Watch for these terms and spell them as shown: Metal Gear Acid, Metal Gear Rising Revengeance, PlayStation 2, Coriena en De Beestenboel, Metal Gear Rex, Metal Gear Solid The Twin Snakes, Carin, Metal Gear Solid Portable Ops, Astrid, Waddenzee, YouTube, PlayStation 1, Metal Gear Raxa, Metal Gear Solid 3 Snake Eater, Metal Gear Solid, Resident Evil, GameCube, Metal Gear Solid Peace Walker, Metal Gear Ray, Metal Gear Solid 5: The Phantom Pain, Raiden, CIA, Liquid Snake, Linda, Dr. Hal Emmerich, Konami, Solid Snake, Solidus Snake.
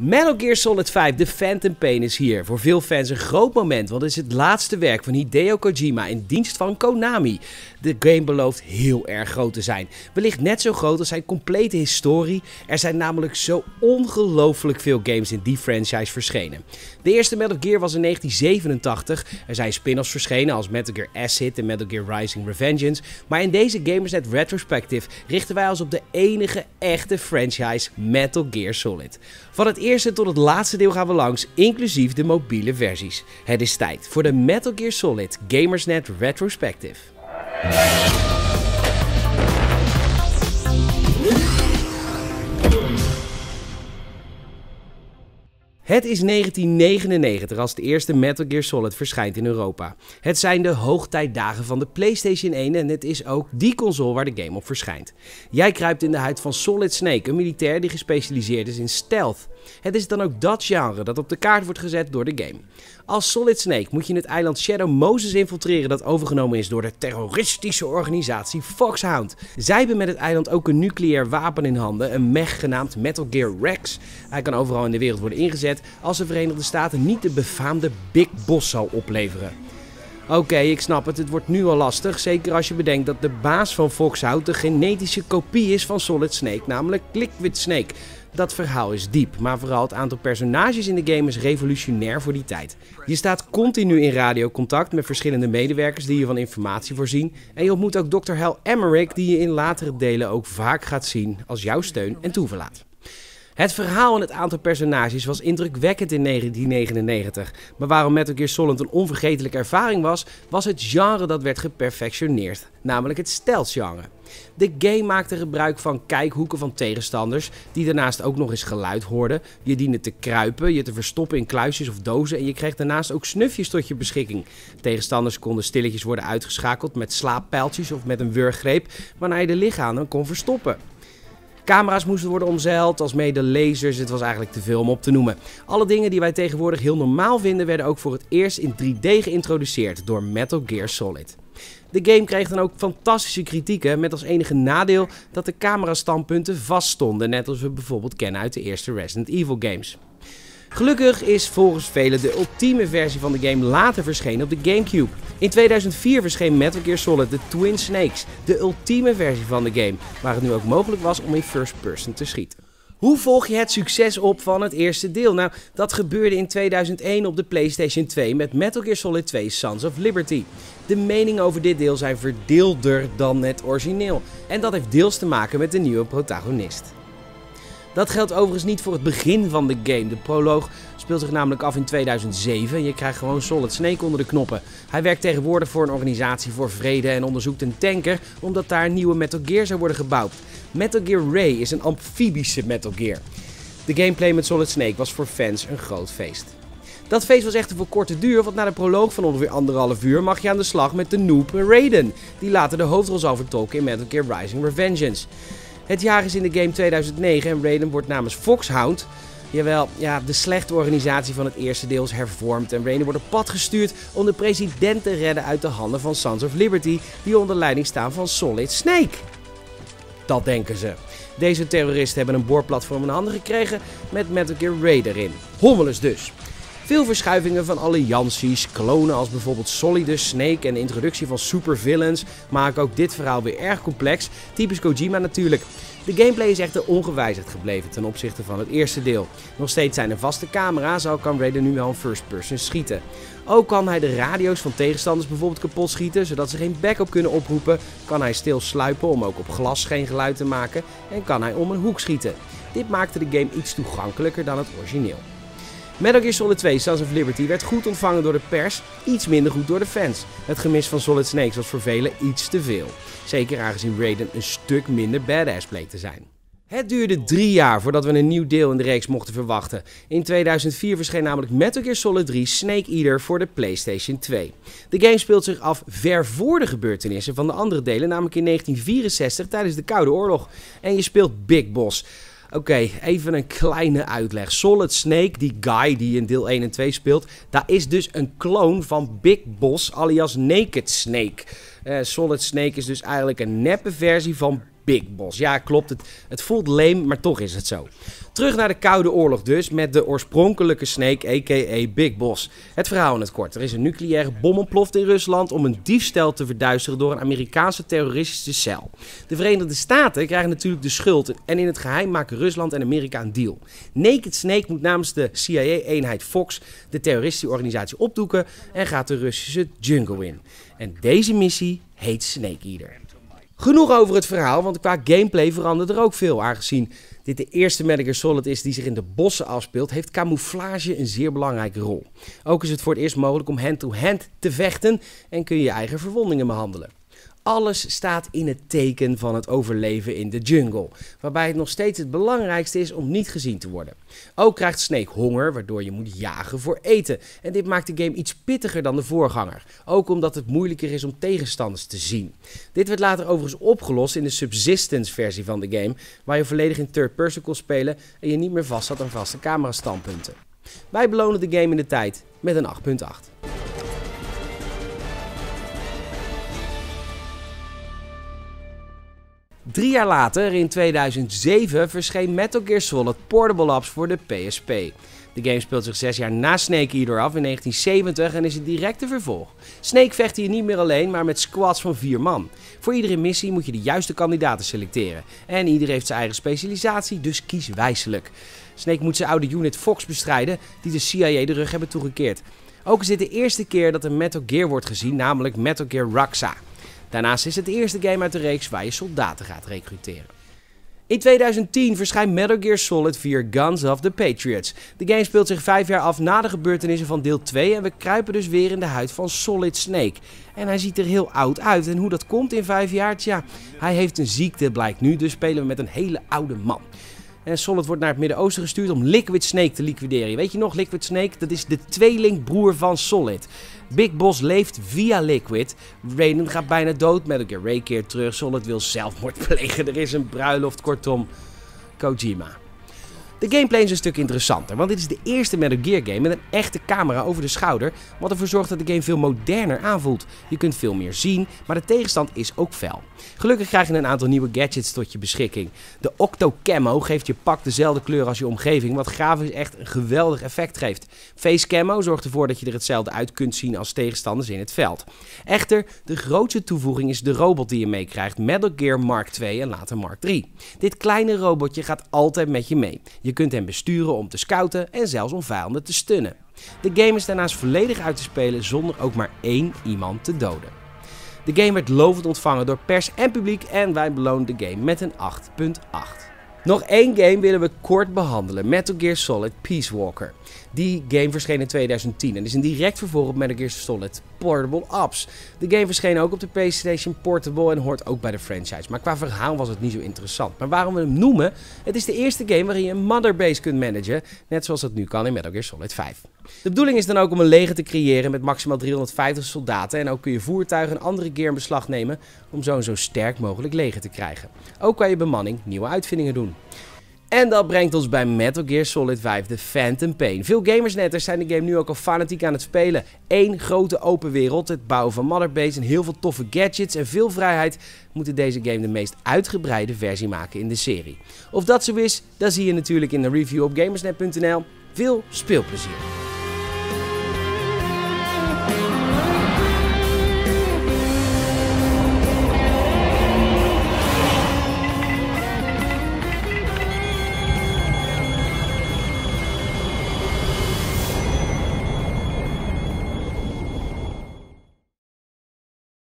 Metal Gear Solid 5: The Phantom Pain is hier. Voor veel fans een groot moment, want het is het laatste werk van Hideo Kojima in dienst van Konami. De game belooft heel erg groot te zijn. Wellicht net zo groot als zijn complete historie. Er zijn namelijk zo ongelooflijk veel games in die franchise verschenen. De eerste Metal Gear was in 1987. Er zijn spin-offs verschenen als Metal Gear Acid en Metal Gear Rising Revengeance. Maar in deze GamersNet Retrospective richten wij ons op de enige echte franchise Metal Gear Solid. Van het eerste tot het laatste deel gaan we langs, inclusief de mobiele versies. Het is tijd voor de Metal Gear Solid GamersNet Retrospective. Het is 1999 als de eerste Metal Gear Solid verschijnt in Europa. Het zijn de hoogtijdagen van de PlayStation 1 en het is ook die console waar de game op verschijnt. Jij kruipt in de huid van Solid Snake, een militair die gespecialiseerd is in stealth. Het is dan ook dat genre dat op de kaart wordt gezet door de game. Als Solid Snake moet je het eiland Shadow Moses infiltreren dat overgenomen is door de terroristische organisatie Foxhound. Zij hebben met het eiland ook een nucleair wapen in handen, een mech genaamd Metal Gear Rex. Hij kan overal in de wereld worden ingezet als de Verenigde Staten niet de befaamde Big Boss zal opleveren. Oké, ik snap het. Het wordt nu al lastig, zeker als je bedenkt dat de baas van Foxhound de genetische kopie is van Solid Snake, namelijk Liquid Snake. Dat verhaal is diep, maar vooral het aantal personages in de game is revolutionair voor die tijd. Je staat continu in radiocontact met verschillende medewerkers die je van informatie voorzien. En je ontmoet ook Dr. Hal Emmerich, die je in latere delen ook vaak gaat zien als jouw steun en toeverlaat. Het verhaal en het aantal personages was indrukwekkend in 1999. Maar waarom Metal Gear Solid een onvergetelijke ervaring was, was het genre dat werd geperfectioneerd, namelijk het stealth-genre. De game maakte gebruik van kijkhoeken van tegenstanders, die daarnaast ook nog eens geluid hoorden. Je diende te kruipen, je te verstoppen in kluisjes of dozen en je kreeg daarnaast ook snufjes tot je beschikking. Tegenstanders konden stilletjes worden uitgeschakeld met slaappijltjes of met een wurggreep, waarna je de lichamen kon verstoppen. Camera's moesten worden omzeild, alsmede lasers, het was eigenlijk te veel om op te noemen. Alle dingen die wij tegenwoordig heel normaal vinden werden ook voor het eerst in 3D geïntroduceerd door Metal Gear Solid. De game kreeg dan ook fantastische kritieken, met als enige nadeel dat de camerastandpunten vaststonden, net als we bijvoorbeeld kennen uit de eerste Resident Evil games. Gelukkig is volgens velen de ultieme versie van de game later verschenen op de GameCube. In 2004 verscheen Metal Gear Solid The Twin Snakes, de ultieme versie van de game, waar het nu ook mogelijk was om in first person te schieten. Hoe volg je het succes op van het eerste deel? Nou, dat gebeurde in 2001 op de PlayStation 2 met Metal Gear Solid 2 Sons of Liberty. De meningen over dit deel zijn verdeelder dan het origineel. En dat heeft deels te maken met de nieuwe protagonist. Dat geldt overigens niet voor het begin van de game. De proloog speelt zich namelijk af in 2007 en je krijgt gewoon Solid Snake onder de knoppen. Hij werkt tegenwoordig voor een organisatie voor vrede en onderzoekt een tanker omdat daar een nieuwe Metal Gear zou worden gebouwd. Metal Gear Ray is een amfibische Metal Gear. De gameplay met Solid Snake was voor fans een groot feest. Dat feest was echter voor korte duur, want na de proloog van ongeveer 1,5 uur mag je aan de slag met de noob Raiden, die later de hoofdrol zal vertolken in Metal Gear Rising Revengeance. Het jaar is in de game 2009 en Raiden wordt namens Foxhound, jawel, ja, de slechte organisatie van het eerste deel is hervormd en Raiden wordt op pad gestuurd om de president te redden uit de handen van Sons of Liberty, die onder leiding staan van Solid Snake. Dat denken ze. Deze terroristen hebben een boorplatform in handen gekregen met Metal Gear Ray erin. Hommelus dus. Veel verschuivingen van allianties, klonen als bijvoorbeeld Solidus Snake en de introductie van supervillains maken ook dit verhaal weer erg complex, typisch Kojima natuurlijk. De gameplay is echter ongewijzigd gebleven ten opzichte van het eerste deel. Nog steeds zijn er vaste camera's, al kan Raiden nu wel een first person schieten. Ook kan hij de radio's van tegenstanders bijvoorbeeld kapot schieten, zodat ze geen backup kunnen oproepen, kan hij stil sluipen om ook op glas geen geluid te maken en kan hij om een hoek schieten. Dit maakte de game iets toegankelijker dan het origineel. Metal Gear Solid 2 Sons of Liberty werd goed ontvangen door de pers, iets minder goed door de fans. Het gemis van Solid Snake was voor velen iets te veel. Zeker aangezien Raiden een stuk minder badass bleek te zijn. Het duurde 3 jaar voordat we een nieuw deel in de reeks mochten verwachten. In 2004 verscheen namelijk Metal Gear Solid 3 Snake Eater voor de PlayStation 2. De game speelt zich af ver voor de gebeurtenissen van de andere delen, namelijk in 1964 tijdens de Koude Oorlog. En je speelt Big Boss. Oké, even een kleine uitleg. Solid Snake, die guy die in deel 1 en 2 speelt, dat is dus een kloon van Big Boss alias Naked Snake. Solid Snake is dus eigenlijk een neppe versie van Big Boss. Ja, klopt. Het voelt leem, maar toch is het zo. Terug naar de Koude Oorlog dus, met de oorspronkelijke Snake, a.k.a. Big Boss. Het verhaal in het kort. Er is een nucleaire bom ontploft in Rusland om een diefstel te verduisteren door een Amerikaanse terroristische cel. De Verenigde Staten krijgen natuurlijk de schuld en in het geheim maken Rusland en Amerika een deal. Naked Snake moet namens de CIA-eenheid Fox de terroristische organisatie opdoeken en gaat de Russische jungle in. En deze missie heet Snake Eater. Genoeg over het verhaal, want qua gameplay verandert er ook veel. Aangezien dit de eerste Metal Gear Solid is die zich in de bossen afspeelt, heeft camouflage een zeer belangrijke rol. Ook is het voor het eerst mogelijk om hand-to-hand te vechten en kun je je eigen verwondingen behandelen. Alles staat in het teken van het overleven in de jungle, waarbij het nog steeds het belangrijkste is om niet gezien te worden. Ook krijgt Snake honger, waardoor je moet jagen voor eten. En dit maakt de game iets pittiger dan de voorganger, ook omdat het moeilijker is om tegenstanders te zien. Dit werd later overigens opgelost in de subsistence versie van de game, waar je volledig in third person kon spelen en je niet meer vast zat aan vaste camerastandpunten. Wij belonen de game in de tijd met een 8.8. Drie jaar later, in 2007, verscheen Metal Gear Solid Portable Ops voor de PSP. De game speelt zich 6 jaar na Snake Eater af in 1970 en is het directe vervolg. Snake vecht hier niet meer alleen, maar met squads van 4 man. Voor iedere missie moet je de juiste kandidaten selecteren. En ieder heeft zijn eigen specialisatie, dus kies wijselijk. Snake moet zijn oude unit Fox bestrijden, die de CIA de rug hebben toegekeerd. Ook is dit de eerste keer dat een Metal Gear wordt gezien, namelijk Metal Gear Raxa. Daarnaast is het de eerste game uit de reeks waar je soldaten gaat recruteren. In 2010 verschijnt Metal Gear Solid 4: Guns of the Patriots. De game speelt zich 5 jaar af na de gebeurtenissen van deel 2 en we kruipen dus weer in de huid van Solid Snake. En hij ziet er heel oud uit en hoe dat komt in 5 jaar, tja, hij heeft een ziekte blijkt nu, dus spelen we met een hele oude man. En Solid wordt naar het Midden-Oosten gestuurd om Liquid Snake te liquideren. Weet je nog, Liquid Snake? Dat is de tweelingbroer van Solid. Big Boss leeft via Liquid. Raiden gaat bijna dood. Metal Gear Ray keert terug. Solid wil zelfmoord plegen. Er is een bruiloft. Kortom, Kojima. De gameplay is een stuk interessanter, want dit is de eerste Metal Gear game met een echte camera over de schouder, wat ervoor zorgt dat de game veel moderner aanvoelt. Je kunt veel meer zien, maar de tegenstand is ook fel. Gelukkig krijg je een aantal nieuwe gadgets tot je beschikking. De Octo Camo geeft je pak dezelfde kleur als je omgeving, wat grafisch echt een geweldig effect geeft. Face Camo zorgt ervoor dat je er hetzelfde uit kunt zien als tegenstanders in het veld. Echter, de grootste toevoeging is de robot die je meekrijgt, Metal Gear Mark II en later Mark III. Dit kleine robotje gaat altijd met je mee. Je kunt hem besturen om te scouten en zelfs om vijanden te stunnen. De game is daarnaast volledig uit te spelen zonder ook maar één iemand te doden. De game werd lovend ontvangen door pers en publiek en wij belonen de game met een 8.8. Nog één game willen we kort behandelen, Metal Gear Solid Peace Walker. Die game verscheen in 2010 en is een direct vervolg op Metal Gear Solid Portable Ops. De game verscheen ook op de PlayStation Portable en hoort ook bij de franchise, maar qua verhaal was het niet zo interessant. Maar waarom we hem noemen? Het is de eerste game waarin je een Motherbase kunt managen, net zoals dat nu kan in Metal Gear Solid 5. De bedoeling is dan ook om een leger te creëren met maximaal 350 soldaten en ook kun je voertuigen en andere gear in beslag nemen om zo sterk mogelijk leger te krijgen. Ook kan je bemanning nieuwe uitvindingen doen. En dat brengt ons bij Metal Gear Solid 5: The Phantom Pain. Veel GamersNET'ers zijn de game nu ook al fanatiek aan het spelen. Eén grote open wereld, het bouwen van Motherbase en heel veel toffe gadgets en veel vrijheid moeten deze game de meest uitgebreide versie maken in de serie. Of dat zo is, dat zie je natuurlijk in de review op GamersNet.nl. Veel speelplezier!